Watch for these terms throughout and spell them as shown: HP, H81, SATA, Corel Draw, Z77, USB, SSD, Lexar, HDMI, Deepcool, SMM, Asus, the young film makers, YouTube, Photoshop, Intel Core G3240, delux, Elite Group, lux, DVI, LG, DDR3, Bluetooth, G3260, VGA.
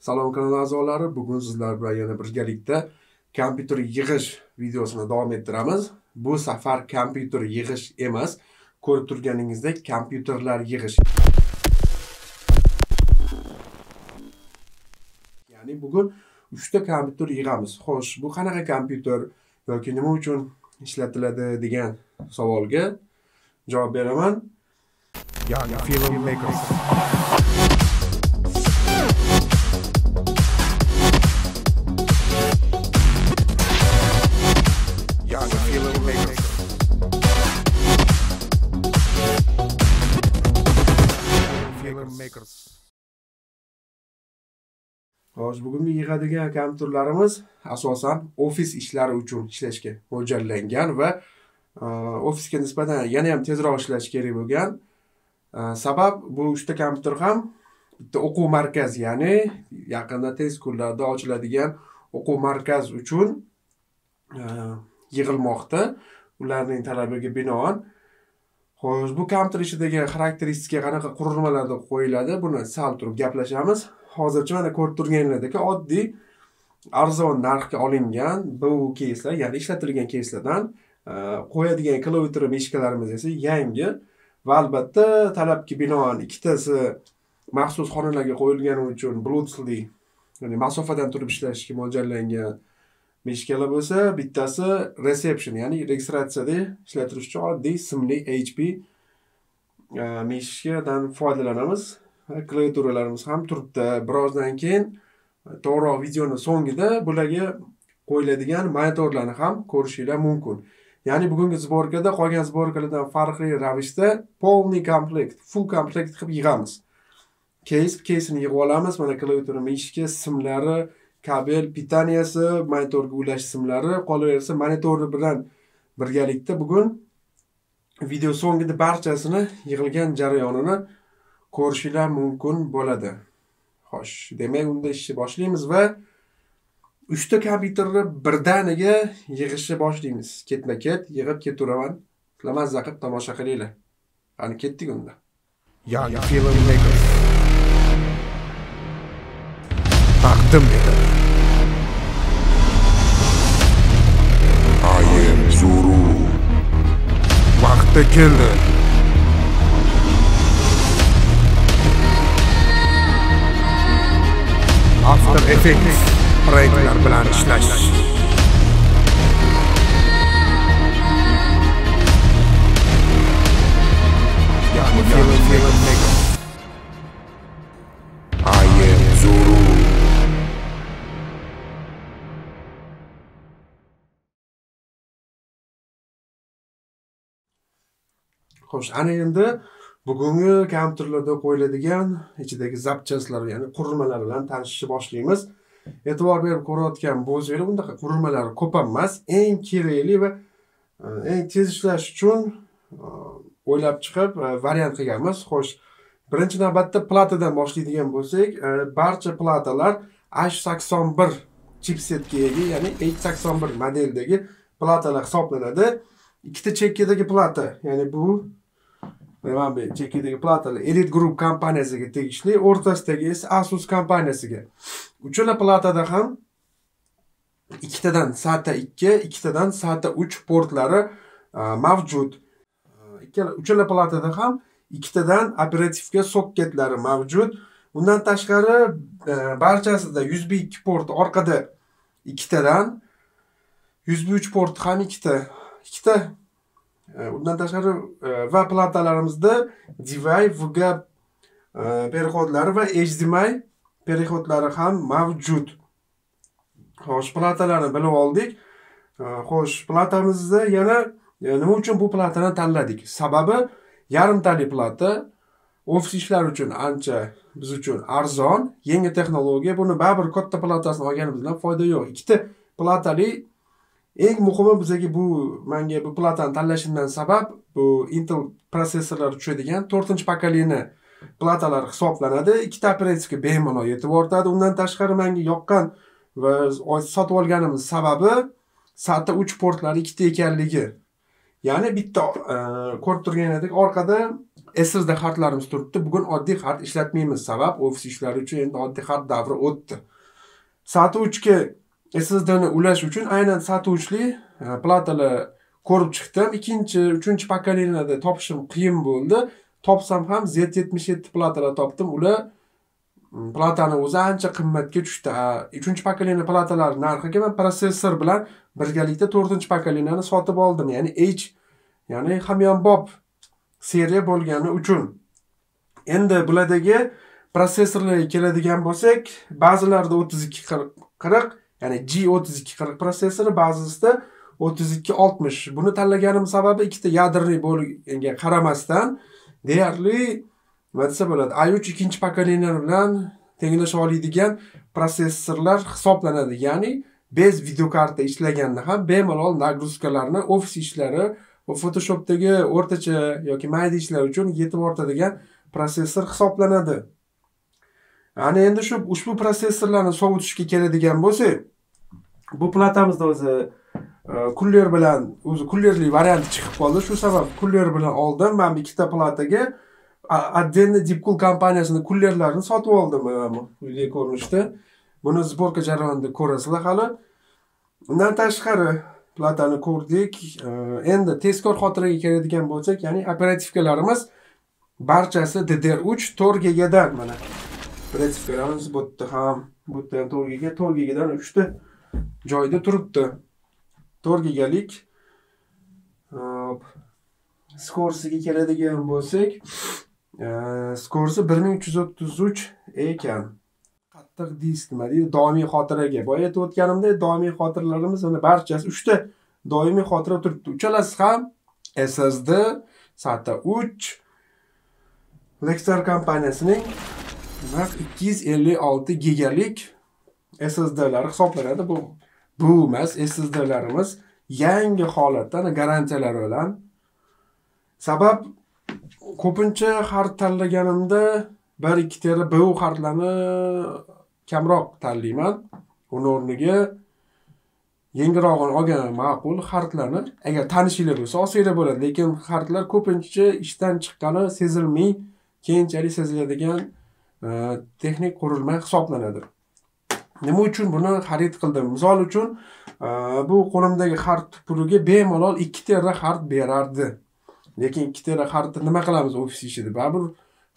Salom kanal a'zolari, bugun sizlar bilan yana birgalikda kompyuter yig'ish videosini davom ettiramiz. Bu safar kompyuter yig'ish emas, ko'rib turganingizdek kompyuterlar yig'ish. Ya'ni bugun 3 ta kompyuter yig'amiz. Xo'sh, bu qanaqa kompyuter yoki nima uchun ishlatiladi degan savolga javob beraman. Young film makers. Hozir bugungi yig'adigan kompyuterlarimiz asosan ofis ishlari uchun ishlashga mo'ljallangan va ofisga nisbatan yana ham tezroq ishlash kerak bo'lgan. Sabab bu 3 ta kompyuter ham bitta o'quv markazi, ya'ni yaqinda tez kunlarda ochiladigan o'quv markazi uchun yig'ilmoqda ularning talabiga binoan. Xo'sh, bu kompyuter ichidagi xarakteristika qanaqa qurilmalarda qo'yiladi, buni sal turib gaplashamiz. Hozircha mana ko'rib turganingizdek oddiy arzon narxga olingan bu keyslar, ya'ni ishlatilgan keyslardan qo'yadigan klaviatura meshkalarimiz esa yangi va albatta talabga binoan ikkitasi maxsus xonalarga qo'yilgani uchun bluetoothli, ya'ni masofadan turib ishlashga mo'ljallangan meshkalar bo'lsa, bittasi reception, ya'ni registratsiyada ishlatish uchun oddiy simli HP meshkadan foydalanamiz. Klaviaturalarimiz ham turibdi. Birozdan keyin to'g'riroq videoning so'ngida bularga qo'yiladigan monitorlarni ham ko'rishingiz mumkin. Ya'ni bugungi zborkada qolgan zborkalardan farqli ravishda полный komplekt, full komplekt qilib yig'amiz. Keysini yig'ib olamiz, mana klaviatura meshka, simlari, kabel, pitaniyasi, monitorga ulash simlari, qolaversa monitori bilan birgalikda bugun video so'ngida barchasini yig'ilgan jarayonini ko'rishlar mumkin bo'ladi. Xo'sh, demak unda ishni boshlaymiz va 3 ta kompyuterni birdaniga yig'ishni boshlaymiz. Ketma-ket yig'ib keturaman. Sizlar mazza qilib tomosha qilinglar. Qani ketdik unda. Yo'q, film makers. Taqdim etadi. Ayem zuru. Vaqti keldi. After Effects proyektlar bilan ishlash. Xo'sh, ana endi bugungi kompyuterlarda qo'yiladigan ichidagi zapchastlar, ya'ni qurilmalar bilan tanishishni boshlaymiz. E'tibor berib ko'rayotgan bo'lsangiz, bunday qurilmalar ko'p emas, eng kerakli va eng tez ishlash uchun o'ylab chiqib variant qilganmiz. Xo'sh, birinchi navbatda platadan boshlaydigan bo'lsak, barcha platalar H81 chipsetga ega, ya'ni H81 modeldagi platalar hisoblanadi. Ikkita chekkadagi plata, ya'ni bu mana bu chekkadagi platalar Elite Group kompaniyasiga tegishli, o'rtasidagi esa Asus kompaniyasiga. Uchala platada ham ikkitadan SATA 2, ikkitadan SATA 3 portlari mavjud. Uchala platada ham ikkitadan operativga sokketlari mavjud. Undan tashqari barchasida USB 2 porti orqada ikkitadan, USB 3 porti ham ikkita. Undan tashqari va platalarimizda DVI, VGA perexodlari va HDMI perexodlari ham mavjud. Xo'sh, platalarni bilib oldik. Xo'sh, platamizda yana nima uchun bu platani tanladik? Sababi yarimtali plata ofis ishlari uchun ancha biz uchun arzon, yangi texnologiya. Buni baribir katta platasini olganimizdan foyda yo'q. Ikkita platali eng muhimi bizdagi bu platani tanlashimdan sabab bu Intel protsessorlar tushadigan 4-pakoleni platalar hisoblanadi. Ikkita operativga bemalol yetib o'tadi. Undan tashqari menga yoqqan va sotib olganimiz sababi SATA 3 portlari ikkita ekanligi. Ya'ni bitta ko'rib turganingizdek orqada SSD kartlarımız turibdi. Bugün oddiy kart işletmeymiz. Sabab ofis işlari uchun endi oddiy kart davri o'tdi. SATA 3 SSD'ni ulash uchun aynan SATA 3'li platalar ko'rib chiqdim. 2-3 pokoleniyada topishim qiyin bo'ldi. Topsam ham Z77 platalar topdim. Ular platani o'zi ancha qimmatga tushdi. 3-chi pokoleniya platalar narxiga men protsessor bilan birgalikda 4-chi pokoleniyani sotib oldim. Ya'ni hamyonbop seriya bo'lgani uchun. Endi bulardagi protsessorlarga keladigan bo'lsak, ba'zilarida 3240, ya'ni G3240 protsessori, ba'zisida 3260. Buni tanlaganim sababi ikkita yadrli bo'lganiga qaramasdan deyarli madsa bo'ladi. i3 2-chi pokoleniya bilan tenglasha oladigan protsessorlar hisoblanadi. Ya'ni bez videokarta ishlaganda ham bemalol nagruzkalarni ofis ishlari va Photoshopdagi o'rtacha yoki mayda ishlar uchun yetib ortadigan protsessor hisoblanadi. Ana endi shu ushbu protsessorlarni sovutishga keladigan bo'lsa, bu platamizda o'zi kuler bilan kulerli varianti chiqib qoldi. Shu sabab kuler bilan oldim. Men ikkita plataga Addenni Deepcool kompaniyasini kullerlarni sotib oldim. Quyida ko'rinishda. Buni zborka jarayonida ko'rasizlar hali. Undan tashqari platani ko'rdik. Endi tezkor xotiraga keladigan bo'lsak, ya'ni operativkalarimiz barchasi DDR3 4 GB dan mana. Operativkalarimiz bu yerda ham, bu yerda ham 4 GB, 4 GB dan 3 ta joyda turibdi. 4 GB lik skorsiga keladigan bo'lsak, skorsi 1333 ekan. Qattiq disk nima deydi? Doimiy xotiraga. Boya aytib o'tganimdek, doimiy xotiralarimiz mana barchasi 3 ta doimiy xotira turibdi. Uchalasi ham SSD, SATA 3, Lexar kompaniyasining 256 GB lik SSDlari hisoblanadi. Bu emas, SSDlarimiz yangi holatdan garantiyalari bilan. Sabab ko'pincha xart tanlaganimda 1-2 tera BU xartlarni kamroq tanlayman. Uning o'rniga yengilrog'ini olgan ma'qul xartlarni agar tanishinglar bo'lsa olsanglar bo'ladi, lekin xartlar ko'pincha ishdan chiqqani sezilmay, keyinchalik seziladigan texnik qurilma hisoblanadi. Nima uchun buni xarid qildim? Misol uchun bu qo'limdagi xart puliga bemalol 2 tera xart berardi. Lekin 2 tera xartni nima qilamiz ofis ishida? Baribir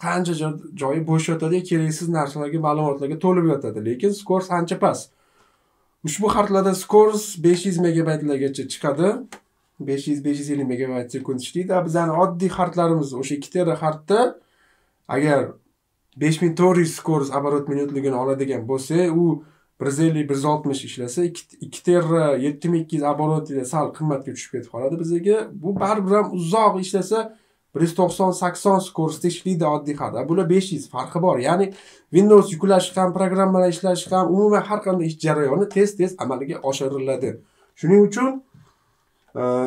qancha joyi bo'sh yotadi, keraksiz narsalarga, ma'lumotlarga to'lib yotadi. Lekin skors ancha past. Ushbu xartlarda skors 500 megabaytlargacha chiqadi. 500-550 megabayt sekund ishlaydi. Bizning oddiy xartlarimiz o'sha 2 tera xartda agar 5400 skors оборот minutligini oladigan bo'lsa, u 150-160 ishlasa, 2 tera 7200 оборот ila sal qimmatga tushib ketib qoladi bizga. Bu baribir ham uzoq ishlasa 190-80 skorsda ishlaydi oddiy xartda. Bular 500 farqi bor. Ya'ni Windows yuklashi ham, programmalar ishlashi ham, umuman har qanday ish jarayoni tez-tez amalga oshiriladi. Shuning uchun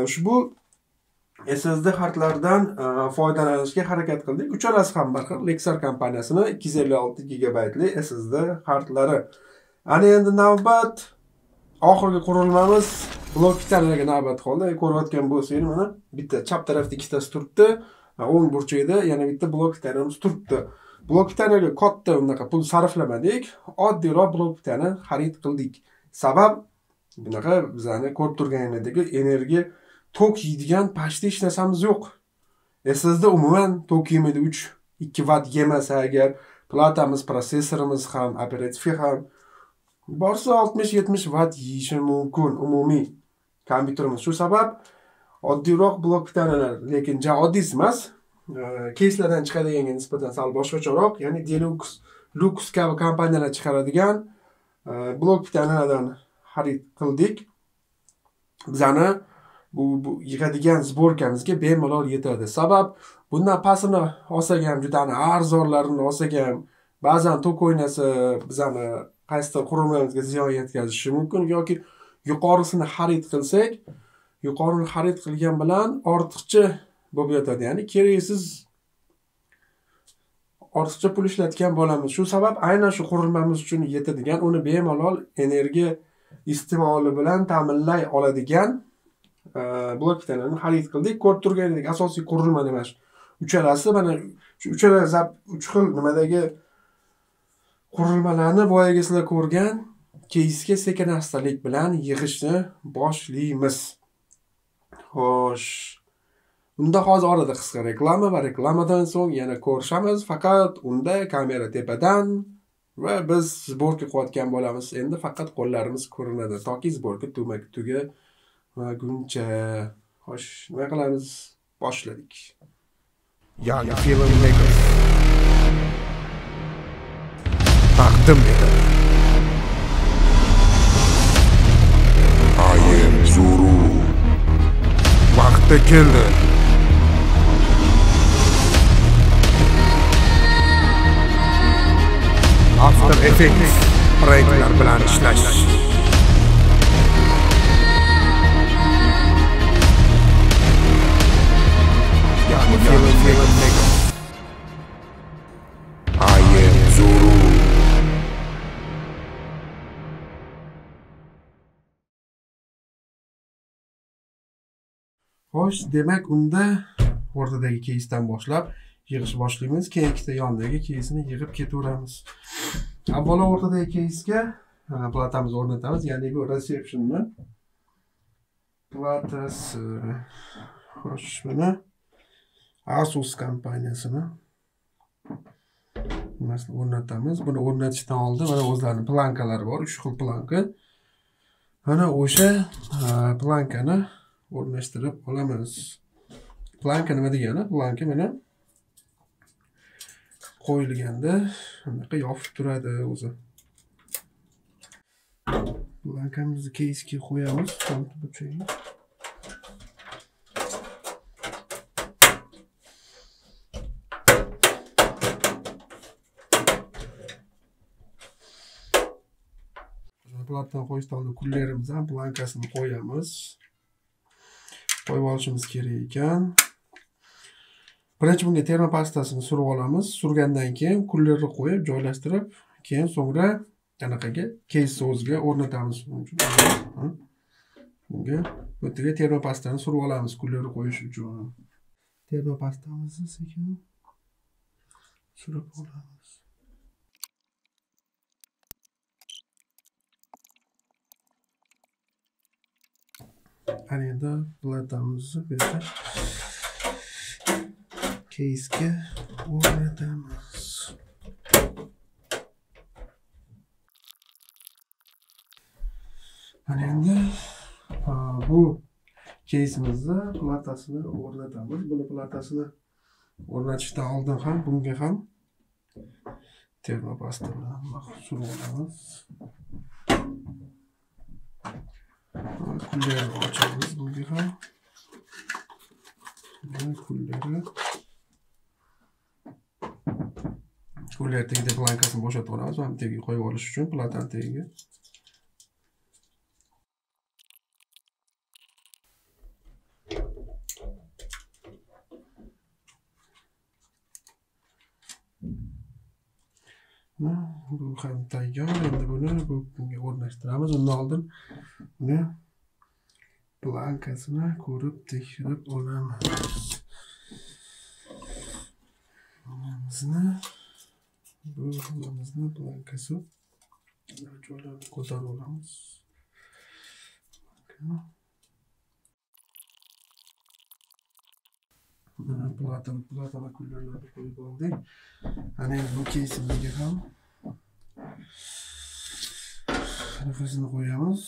ushbu SSD xartlardan foydalanishga harakat qildik. Uchalasi ham Lexar kompaniyasining 256 GB li SSD xartlari. Ana endi navbat oxirgi qurilmamiz bloklarga navbat qoldi. Ko'rayotgan bo'lsangiz mana bitta chap tarafda ikkitasi turibdi, o'ng burchakda yana bitta bloklarimiz turibdi. Bloklarga katta unaqa pul sarflamadik, oddiyroq bloklarni xarid qildik. Sabab bunaqa bizani ko'rib turganingizdagi energiya tok yeydigan pashta ishlasamiz yo'q. SSD umuman tok yemaydi, 3-2 watt yemasa agar. Platamiz, protsessorimiz ham, operativka ham borsa 60-70 watt yeyishi mumkin umumiy kompyuterimiz. Shu sabab oddiyroq blok bitanalar, lekin ja oddiy emas, keyslardan chiqadiganga nisbatan sal boshqacharoq, ya'ni Deluxe, Lux kabi kompaniyalar chiqaradigan blok bitanalardan xarid qildik. Bizani bu yig'adigan zborkamizga bemalol yetadi. Sabab bundan pastini olsak ham juda arzonlarini olsak ham ba'zan tok o'ynasa bizani qaysidir qurilmamizga ziyon yetkazishi mumkin yoki yuqorisini xarid qilsak, yuqorini xarid qilgan bilan ortiqcha bo'lib yotadi. Ya'ni keraksiz ortiqcha pul ishlatgan bo'lamiz. Shu sabab aynan shu qurilmamiz uchun yetadigan, uni bemalol energiya iste'moli bilan ta'minlay oladigan blok bitanalarni xarid qildik. Ko'rib turganingizdek asosiy qurilma nima? uchalasi mana shu uch xil nimadagi qurilmalarni boyaga sizlar ko'rgan keysga sekin astalik bilan yig'ishni boshlaymiz. Xo'sh, unda hozir orada qisqa reklama va reklamadan so'ng yana ko'rishamiz. Faqat unda kamera tepadan va biz zborka qilayotgan bo'lamiz. Endi faqat qo'llarimiz ko'rinadi toki zborka tugi maguncha. Xo'sh, nima qilamiz? Boshladik. Yangi filmmaker taqdim etadi. Ayem zuru vaqti keldi. After Effects proyektlar bilan ishlash. Hoş, demek unda oradaki keysdan boshlab yig'ish boshlaymiz. Keyin ikkita yondagi keysini yig'ib ketaveramiz. Avvalo o'rtadagi keysga platamizni o'rnatamiz, ya'ni bu reception'ni platasi. Hoş, mana Asus kompaniyasini masalan o'rnatamiz. Buni o'rnatishdan oldin mana o'zlarining plankalari bor, 3 xil planka. Mana o'sha plankani o'rnashtirib olamiz. Planka nima degani? Planka mana qo'yilganda bunaqa yopib turadi o'zi. Plankamizni keysga qo'yamiz. Platani qo'yishdan oldin kullerimiz ham plankasini qo'yamiz. Qo'yib olishimiz kerak ekan. Birinchi bunga termopastasini surib olamiz. Surgandan keyin kullerni qo'yib joylashtirib, keyin so'ngra anaqaga keys so'ziga o'rnatamiz. Bunga o'tiga termopastani surib olamiz kullerni qo'yish uchun. Termopastamizni sekin surib olamiz. Anında platamızı böyle keyske oynatamiz. Anında bu keysimizni platasını o'rnatamiz. Buni platasını o'rnatishdan oldin ham bunga ham termopasta bilan mahsul olamiz. Kulleri açalımız bu defa. Kulleri teki de plankasını boşalt olamaz. Hem teki koyu oluş için platan teki. Bu hem tayyor. Şimdi bunu bugün ornaştıramız. Onu aldım. Bunu plankasini ko'rib tekshirib olamiz. Bu xilimizni plankasi joylarni ko'tarib olamiz. Mana platani kullarni qo'yib oldik. Ana bu keysimizga ham qanaqasini qo'yamiz.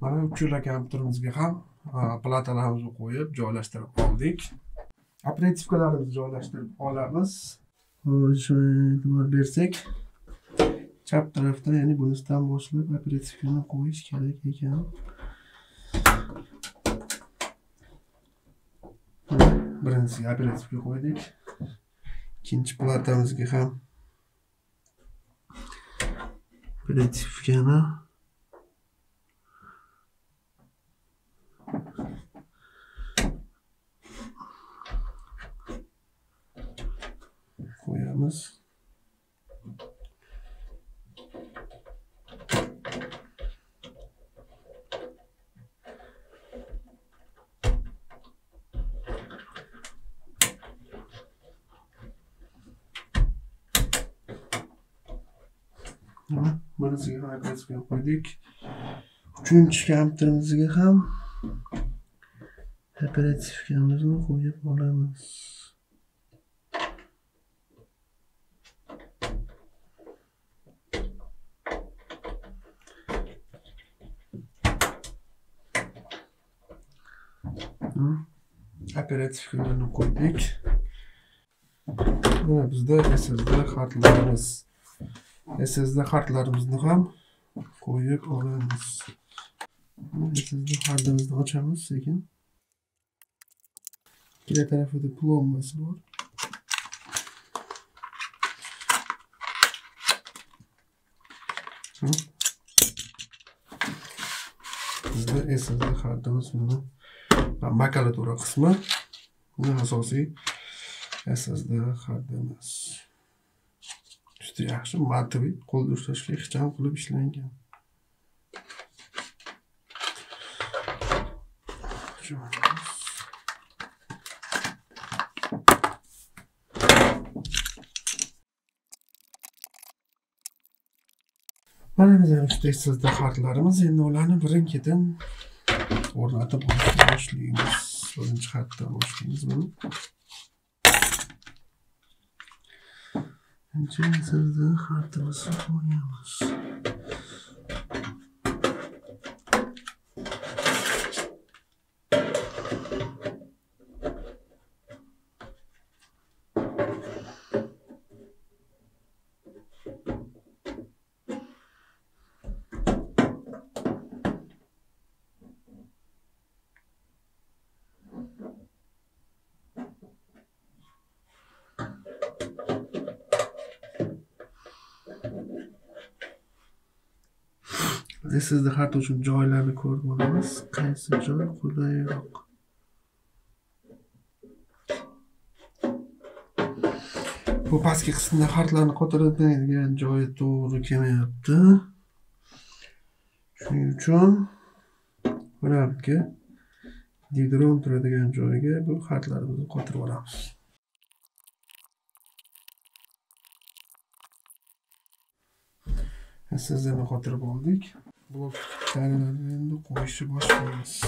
Mana uchala kompyuterimizga ham platalarimizni qo'yib joylashtirib oldik. Operativkalarimizni joylashtirib olamiz. Xo'sh, e'tibor bersak, chap tarafda, ya'ni bunisidan boshlab operativkani qo'yish kerak ekan. Birinchisiga operativka qo'ydik. Ikkinchi platamizga ham operativkani kaynağımız. Birazcık arkadaşlar yapmadık. Üçüncü kamplarımızı ham operatif kamplarını koyup olamaz. Operatif kamplarını koyduk. Ve bizde SSD kartlarımız. SSD kartlarımızı ham koyup olamaz. SSD kartımızı açamız sekin. Diğer tarafı da plombası var. Bizde SSD kartımız bunu makalatura kısmı. Bu asosiy SSD kartımız. Üstü yaxshi matbi qo'l urtashga ixcham qilib ishlangan. Mana bizning uchta kartlarimiz, endi ularni birin-ketin o'rnatib boshlaymiz. Birinchi xatdan boshlaymiz buni. SSD kartımızı koyuyoruz. SSD kartı için joylarını koyup olamaz. Kaysi joy kulay yok. Bu pastki kısmında kartlarını koyduğundan yani joy doğru kime yaptı. Şunun için bırak ki didron turadigan joyga bu kartlarımızı koyup olamaz. SSD'ni koyup olduk. Blok tanelerini koyuşu başlayalımız.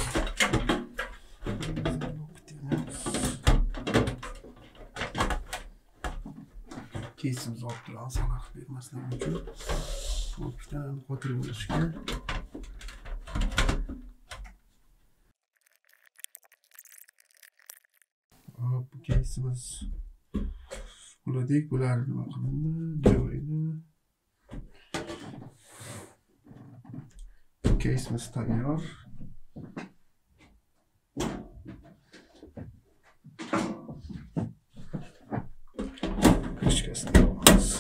Kesimiz ortadan salak vermesine mümkün. Blok tanelerini koyup oluşken. Bu kesimiz buladık. Bularını bakımını, joy'ini. Case'imiz tayyor. Krishkasini koyamiz.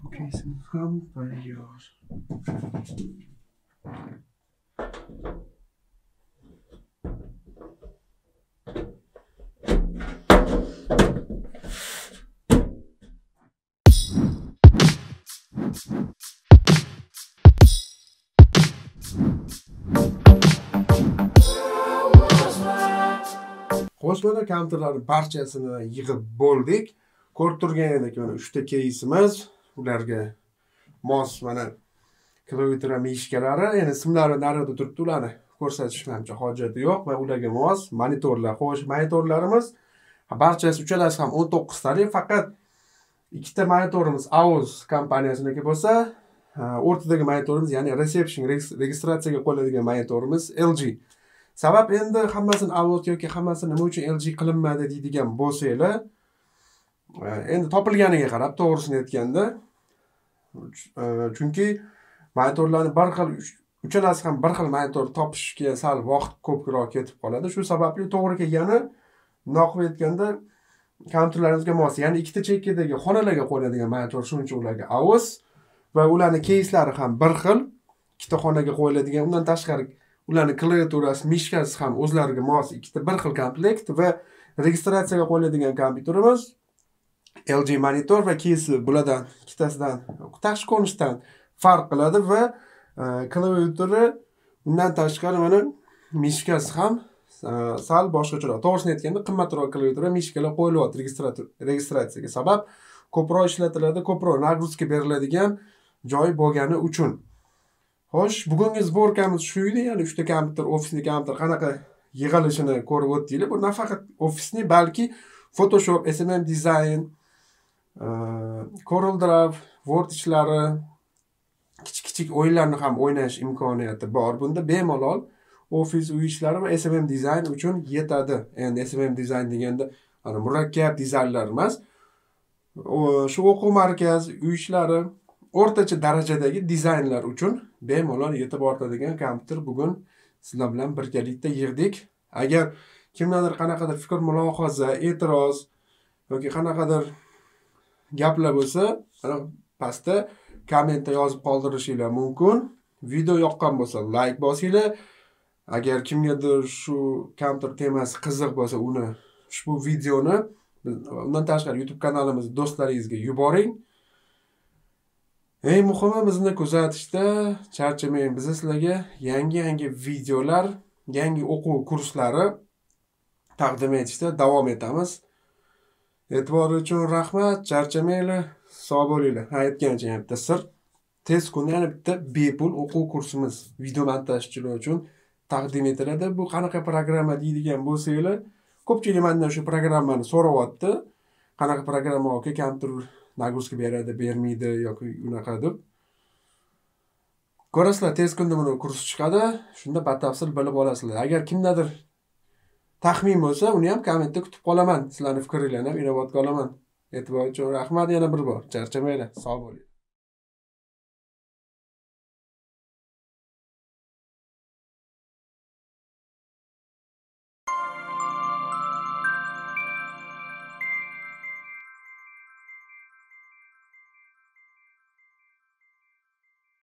Bu case'imiz ham tayyor. Qo'shmalar kompyuterlarning barchasini yig'ib bo'ldik. Ko'rib turganingdek mana 3 ta keysimiz, ularga mos mana klaviatura mishkalari, ya'ni simlari narida turibdi, ularni ko'rsatishimcha hojati yo'q va ularga mos monitorlar, xo'sh, monitorlarimiz barchasi uchalasi ham 19 tali, faqat 2 ta monitorimiz Asus kompaniyasining bo'lsa, o'rtadagi monitorimiz, ya'ni reception registratsiyaga qo'yiladigan monitorimiz LG. Sabab endi hammasini avlod yoki hammasini nima uchun LG qilinmadi deydigan bo'lsanglar, endi topilganiga qarab to'g'risini aytganda, chunki monitorlarni bir xil uchalasi ham bir xil monitor topishga sal vaqt ko'proq ketib qoladi. Shu sababli to'g'ri kelgani noqib aytganda kompyuterlarimizga mos, ya'ni ikkita chekkadagi xonalarga qo'yiladigan monitor, shuncha ularga Asus ve ularning keysleri ham bir xil, ikkita xonaga qo'yiladigan, undan tashqari ularning klaviaturasi, mishkasi ham o'zlariga mos, ikkita bir xil komplekt va registratsiyaga qo'yiladigan kompyuterimiz, LG monitor va keysi bulardan ikkitasidan tashqi ko'rinishdan farq qiladi va klaviaturi undan tashqari mana mishkasi ham sal boshqacharoq. To'g'risini aytganda qimmatroq klaviatura mishkalar qo'yilyapti registratsiyaga sabab ko'proq ishlatiladi, ko'proq nagruzka beriladigan joy bo'lgani uchun. Xo'sh, bugungi zborkamiz shu edi, ya'ni 3 ta kompyuter, ofisli kompyuter qanaqa yig'ilishini ko'rib o'tdinglar. Bu nafaqat ofisni, balki Photoshop, SMM dizayn, Corel Draw, Word ishlari, kichik o'yinlarni ham o'ynash imkoniyati bor. Bunda bemalol ofis uy ishlari va SMM dizayn uchun yetadi. Endi SMM dizayn deganda ana murakkab dizaynlar emas, shu o'quv markazi, uy ishlari, o'rtacha darajadagi dizaynlar uchun bemalol yetib ortadigan kompyuter bugun sizlar bilan birgalikda yig'dik. Agar kimdadir qanaqadir fikr, mulohaza, e'tiroz yoki qanaqadir gaplar bo'lsa, pastda kommentda yozib qoldirishinglar mumkin. Video yoqqan bo'lsa like bosinglar. Agar kimgadir shu kompyuter temasi qiziq bo'lsa, uni ushbu videoni undan tashqari YouTube kanalimiz do'stlaringizga yuboring. Eng muhimi bizni kuzatishda charchamang. Biz sizlarga yangi videolar, yangi o'quv kurslari taqdim etishda davom etamiz. E'tibor uchun rahmat, charchamanglar, sog' bo'linglar. Aytgancha yana bitta sir. Tez kunda yana bitta bepul o'quv kursimiz video montajchilar uchun taqdim etiladi. Bu qanaqa programma deydigan bo'lsanglar, ko'pchilik mendan shu programmani so'rayapti. Qanaqa programma yoki kompyuter nagruzka beradi, bermaydi yoki unaqa deb. Ko'rasizlar, tez kunda buni kurs chiqadi. Shunda batafsil bilib olasizlar. Agar kimdadir taxmin bo'lsa, uni ham kommentda kutib qolaman. Sizlarning fikringizni ham inobatga olaman. E'tibor uchun rahmat yana bir bor. Charchamanglar, sog' bo'ling.